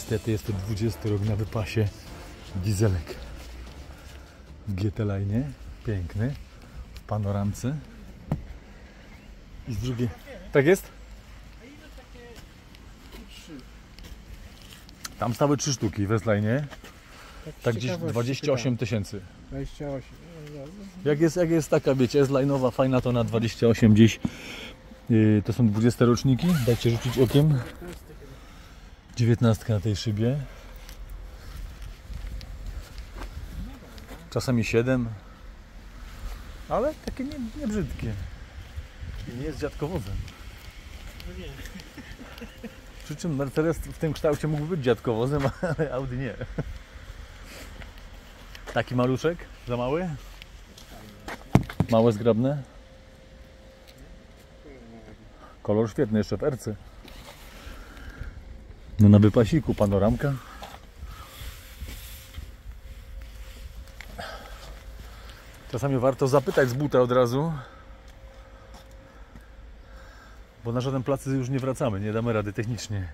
Niestety jest to 20 rok na wypasie dieselek w GT-Line, piękny, w panoramce. I z drugiej... Tak jest? Tam stały 3 sztuki w S-Line. Tak gdzieś 28 tysięcy. 28. Jak jest taka, wiecie, S-Line'owa fajna, to na 28 gdzieś. To są 20 roczniki, dajcie rzucić okiem. 19 na tej szybie. Czasami 7. Ale takie nie brzydkie. I nie jest dziadkowozem. Przy czym Mercedes w tym kształcie mógł być dziadkowozem, ale Audi nie. Taki maluszek, za mały? Małe, zgrabne? Kolor świetny, jeszcze w RC. No na wypasiku, panoramka. Czasami warto zapytać z buta od razu, bo na żaden plac już nie wracamy, nie damy rady technicznie.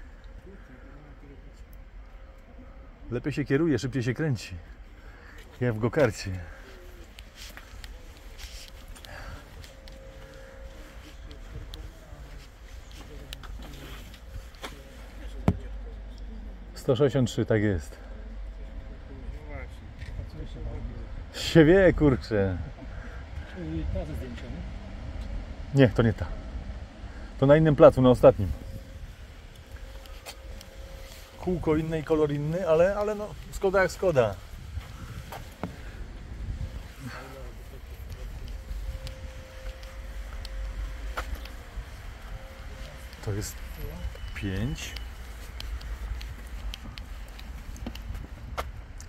Lepiej się kieruje, szybciej się kręci. Jak w gokarcie. To 63, tak jest. Się wie, kurczę. Nie, to nie ta. To na innym placu, na ostatnim. Kółko inne i kolor inny, ale no, Skoda jak Skoda. To jest 5.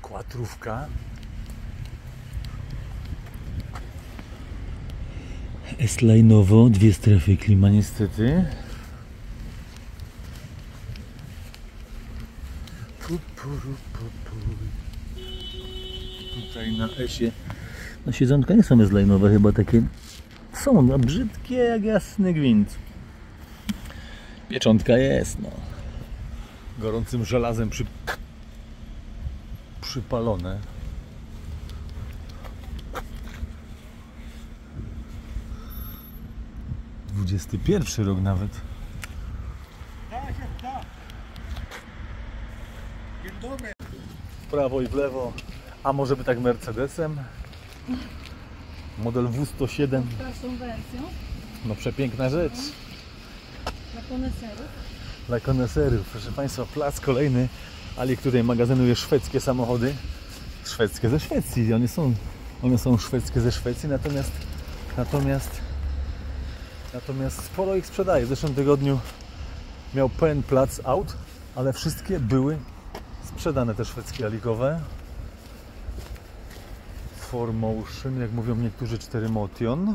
Kłatrówka. S-line'owo, 2 strefy klima niestety. Tutaj na S-ie. No siedzonka nie są S-line'owe chyba takie. Są, no brzydkie jak jasny gwint. Pieczątka jest, no. Gorącym żelazem przypalone. XXI rok nawet. W prawo i w lewo. A może by tak Mercedesem? Model W 107. No przepiękna rzecz. Dla koneserów. Dla koneserów. Proszę Państwa, plac kolejny. Alik tutaj magazynuje szwedzkie samochody. Szwedzkie ze Szwecji. One są szwedzkie ze Szwecji, natomiast sporo ich sprzedaje. W zeszłym tygodniu miał pełen plac aut, ale wszystkie były sprzedane, te szwedzkie alikowe. 4Motion, jak mówią niektórzy 4Motion.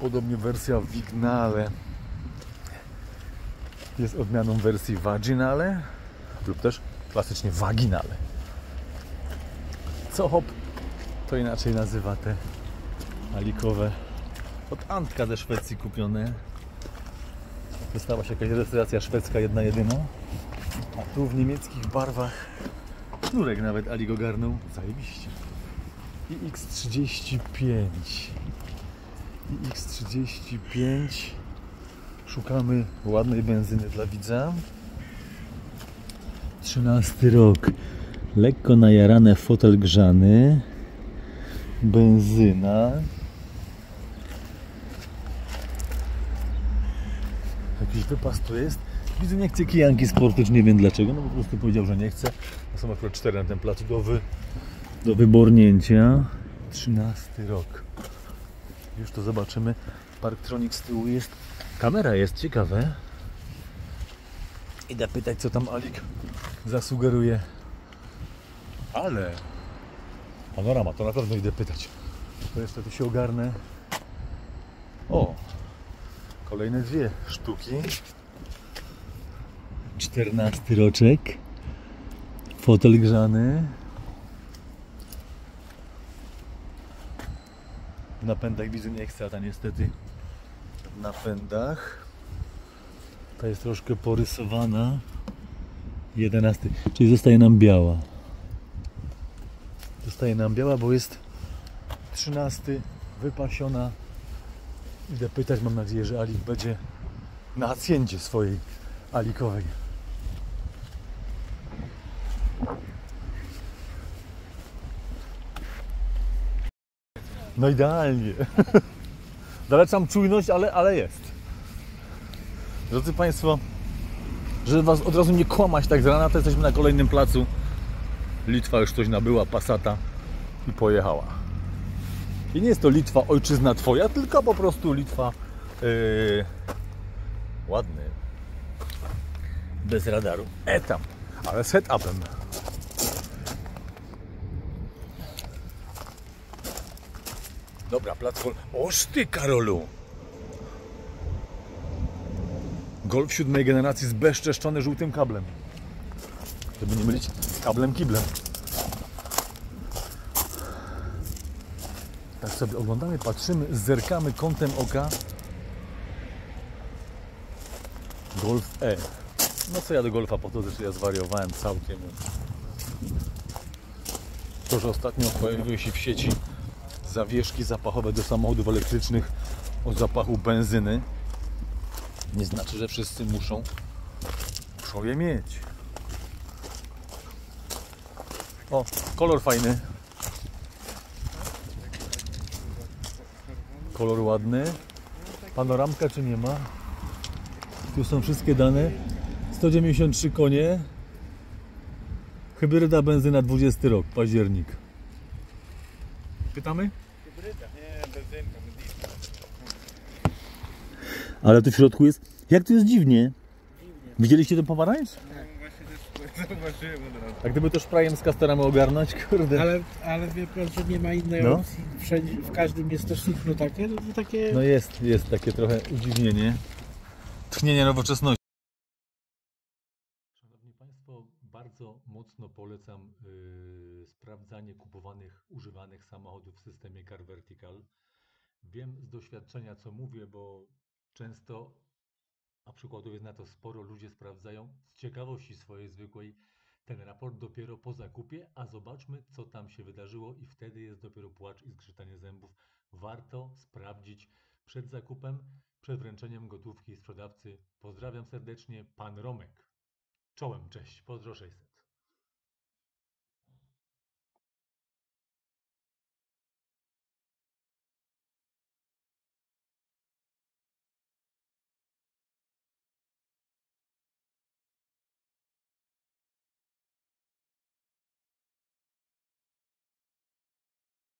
Podobnie wersja Vignale jest odmianą wersji Vaginale lub też klasycznie Vaginale. Co hop, to inaczej nazywa te alikowe. Od Antka ze Szwecji kupione. Dostała się jakaś restauracja szwedzka, jedna jedyna. A tu w niemieckich barwach sznurek nawet Alik ogarnął. Zajebiście. I X35. I X35. Szukamy ładnej benzyny dla widza. 13 rok. Lekko najarane, fotel grzany. Benzyna. Jakiś wypas tu jest. Widzę, nie chce kijanki sportu, nie wiem dlaczego. No po prostu powiedział, że nie chce. To są akurat 4 na ten placu do wybornięcia. 13 rok. Już to zobaczymy. Parktronic z tyłu jest. Kamera jest, ciekawe. Idę pytać, co tam Alik zasugeruje. Ale panorama, to na pewno idę pytać. To jeszcze tu się ogarnę. O! Kolejne 2 sztuki. 14 roczek. Fotel grzany. W napędach widzę nie chce, a ta niestety w napędach. Ta jest troszkę porysowana. 11, czyli zostaje nam biała. Zostaje nam biała, bo jest 13, wypasiona. Idę pytać, mam nadzieję, że Alik będzie na haciendzie swojej alikowej. No idealnie. Zalecam czujność, ale jest. Drodzy Państwo, żeby Was od razu nie kłamać tak z rana, to jesteśmy na kolejnym placu. Litwa już coś nabyła, Passata i pojechała. I nie jest to Litwa ojczyzna Twoja, tylko po prostu Litwa ładny, bez radaru, etap, ale z head-upem. Dobra, platform. Oż ty, Karolu! Golf 7 generacji zbezczeszczony żółtym kablem. Żeby nie mylić z kablem kiblem. Tak sobie oglądamy, patrzymy, zerkamy kątem oka. Golf E. No co ja do golfa po to, że ja zwariowałem całkiem. To, że ostatnio pojawiły się w sieci zawieszki zapachowe do samochodów elektrycznych o zapachu benzyny, nie znaczy, że wszyscy muszą je mieć. O, kolor fajny, kolor ładny. Panoramka czy nie ma? Tu są wszystkie dane. 193 konie, hybryda, benzyna, 20 rok, październik. Pytamy? Hybryda, nie, benzynka, benzynka. Ale tu w środku jest... Jak to jest dziwnie? Dziwnie. Widzieliście ten pomarańcz? No właśnie też zauważyłem od razu. A gdyby to szprajem z kastorami ogarnąć, kurde. Ale wie pan, że nie ma innej opcji. Wszędzie, w każdym jest też sufno takie, no to takie... No jest takie trochę udziwnienie. Tchnienie nowoczesności. Szanowni Państwo, bardzo mocno polecam sprawdzanie kupowanych, używanych samochodów w systemie Car Vertical. Wiem z doświadczenia, co mówię, bo często, a przykładów jest na to sporo, ludzie sprawdzają z ciekawości swojej zwykłej ten raport dopiero po zakupie, a zobaczmy, co tam się wydarzyło i wtedy jest dopiero płacz i zgrzytanie zębów. Warto sprawdzić przed zakupem, przed wręczeniem gotówki sprzedawcy. Pozdrawiam serdecznie, pan Romek. Czołem, cześć, pozdro 600.